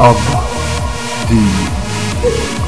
of the